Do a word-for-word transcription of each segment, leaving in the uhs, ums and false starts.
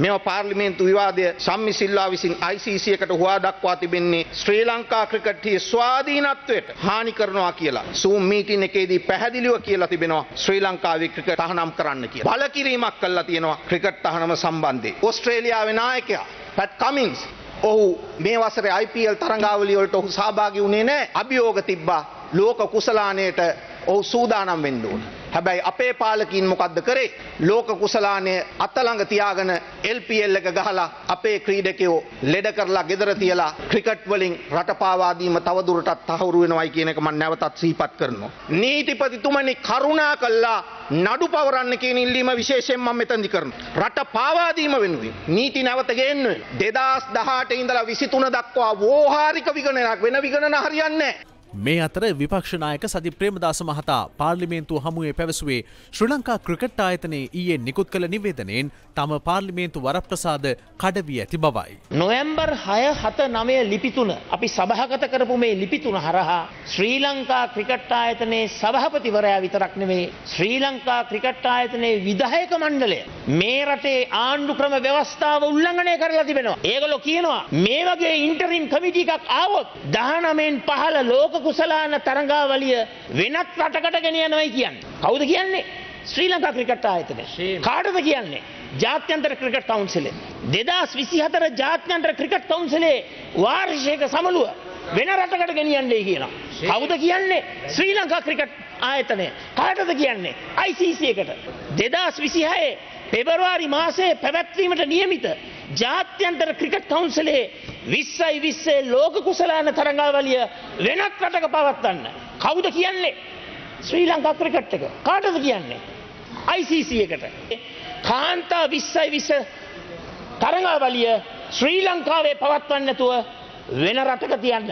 මෙම පාර්ලිමේන්තු විවාදය සම්මිසිල්ලා විසින් I C C එකට හුවා දක්වා තිබෙන්නේ ශ්‍රී ලංකා ක්‍රිකට්හි ස්වාධීනත්වයට හානි කරනවා කියලා. Zoom meeting එකේදී පැහැදිලිව කියලා තිබෙනවා ශ්‍රී ලංකාවේ ක්‍රිකට් තහනම් කරන්න කියලා. බලකිරීමක් කළා තියෙනවා ක්‍රිකට් තහනම සම්බන්ධයෙන්. ඕස්ට්‍රේලියාවේ නායකයා Pat Cummins ඔහු මේ වසරේ I P L තරඟාවලිය වලට ඔහු සහභාගී වුණේ නැහැ. අභියෝග තිබ්බා ලෝක කුසලාණයට ඔහු සූදානම් වෙන්න ඕන. හැබැයි අපේ පාලකීන් මොකද්ද කරේ? ලෝක කුසලාණයේ අතලඟ තියාගෙන L P L එක ගහලා අපේ ක්‍රීඩකයෝ ලෙඩ කරලා ගෙදර තියලා ක්‍රිකට් වලින් රට පාවා දීම තවදුරටත් තහවුරු වෙනවයි කියන එක මම නැවතත් සිහිපත් කරනවා. නීතිපතිතුමනි කරුණා කළා නඩු පවරන්න කියන ඉල්ලීම විශේෂයෙන් මම මෙතනදි කරනවා. රට පාවා දීම වෙනුවෙන් නීති නැවත ගේන්න ඕනේ. දෙදාස් දහඅට ඉඳලා විසිතුන දක්වා ව්‍යවහාරික විගණනක් වෙන විගණන හරියන්නේ නැහැ. මේ අතර විපක්ෂනායක සති ප්‍රේමදාස මහතා පාර්ලිමේන්තුව හමුවේ පැවසුවේ ශ්‍රී ලංකා ක්‍රිකට් ආයතනයේ ඊයේ නිකුත් කළ නිවේදනයෙන් තම පාර්ලිමේන්තු වරප්‍රසාද කඩවී ඇති බවයි. නොවැම්බර් හය හත නවය ලිපි තුන අපි සභාගත කරපු මේ ලිපි තුන හරහා ශ්‍රී ලංකා ක්‍රිකට් ආයතනයේ සභාපතිවරයා විතරක් නෙමෙයි ශ්‍රී ලංකා ක්‍රිකට් ආයතනයේ විධායක මණ්ඩලය මේ රටේ ආණ්ඩු ක්‍රම ව්‍යවස්ථාව උල්ලංඝනය කරලා තිබෙනවා. ඒගොල්ලෝ කියනවා මේ වගේ ඉන්ටරිම් කමිටි එකක් ආවොත් දහනවයෙන් පහළ ලෝක කුසලාන තරඟාවලිය වෙනත් රටකට ගෙන යනවායි කියන්නේ. කවුද කියන්නේ? ශ්‍රී ලංකා ක්‍රිකට් ආයතනය. කාටද කියන්නේ? ජාත්‍යන්තර ක්‍රිකට් කවුන්සිලේ. දෙදාස් විසිහතර ජාත්‍යන්තර ක්‍රිකට් කවුන්සිලේ වාර්ෂික සමුළුව වෙන රටකට ගෙනියන්නේ කියලා. කවුද කියන්නේ? ශ්‍රී ලංකා ක්‍රිකට් ආයතනය. කාටද කියන්නේ? I C C එකට. දෙදාස් විසිහය පෙබරවාරි මාසයේ පැවැත්වීමට නියමිත ජාත්‍යන්තර ක්‍රිකට් කවුන්සිලේ විස්සයි විස්සේ ලෝක කුසලාන තරඟාවලිය වෙනත් රටක පවත්වන්න. කවුද කියන්නේ? ශ්‍රී ලංකා ක්‍රිකට් එක. කාටද කියන්නේ? I C C එකට. කාන්තා විස්සයි විස්ස තරඟාවලිය ශ්‍රී ලංකාවේ පවත්වන්න නැතුව වෙන රටක තියන්න.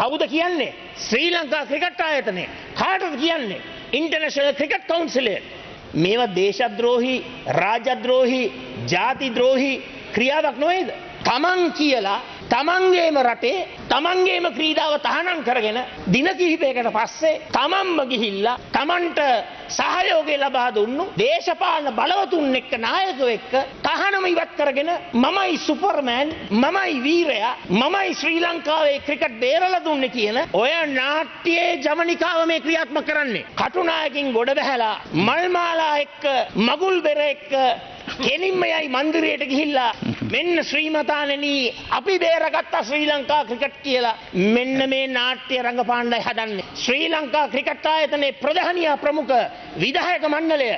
කවුද කියන්නේ? ශ්‍රී ලංකා ක්‍රිකට් ආයතනය. කාටද කියන්නේ? ඉන්ටර්නැෂනල් ක්‍රිකට් කවුන්සිලේ. මේවා දේශද්‍රෝහි, රාජද්‍රෝහි, ජාතිද්‍රෝහි ක්‍රියාවක් නොවේද? තමන් කියලා තමන්ගේම රටේ තමන්ගේම ක්‍රීඩාව තහනම් කරගෙන දින කිහිපයකට පස්සේ තමන්ම ගිහිල්ලා තමන්ට සහයෝගය ලබා දුන්නු දේශපාලන බලවතුන් එක්ක නායකයෝ එක්ක තහනම ඉවත් කරගෙන මමයි සුපර්මෑන්, මමයි වීරයා, මමයි ශ්‍රී ලංකාවේ ක්‍රිකට් බේරලා දුන්නේ කියන ඔය නාට්‍යයේ ජවනිකාව මේ ක්‍රියාත්මක කරන්නේ. කටුනායකින් ගොඩ බැහැලා මල්මාලා එක්ක මගුල් බෙර එක්ක කෙලින්ම යයි මන්දිරයට ගිහිල්ලා මෙන්න ශ්‍රීමතාණෙනි අපි බේරගත්ත ශ්‍රී ලංකා ක්‍රිකට් කියලා මෙන්න මේ නාට්‍ය රංගපාණ්ඩය හදන්නේ. ශ්‍රී ලංකා ක්‍රිකට් ආයතනයේ ප්‍රධානියා ප්‍රමුඛ විධායක මණ්ඩලය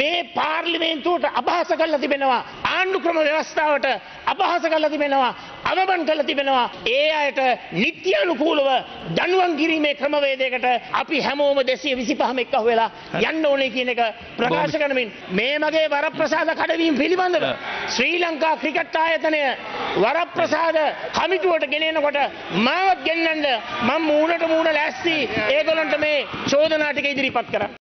මේ පාර්ලිමේන්තුවට අපහාස කරලා තිබෙනවා. ආණ්ඩු ක්‍රම ව්‍යවස්ථාවට අපහාස කරලා තිබෙනවා. අවබෝධ කරලා තිබෙනවා. ඒ අයට නිත්‍යානුකූලව දඬුවම් කිරීමේ ක්‍රමවේදයකට අපි හැමෝම දෙසිය විසිපහම එක්ක අහුවෙලා යන්න ඕනේ කියන එක ප්‍රකාශ කරමින් මේ මගේ වරප්‍රසාද කඩවීම පිළිබඳව ශ්‍රී ලංකා ක්‍රිකට් ආයතනය වරප්‍රසාද කමිටුවට ගෙනෙනකොට මාවත් ගෙන්නන්න මම මූණට මූණ ලෑස්ති ඒගොල්ලන්ට මේ චෝදනා ටික ඉදිරිපත් කරා.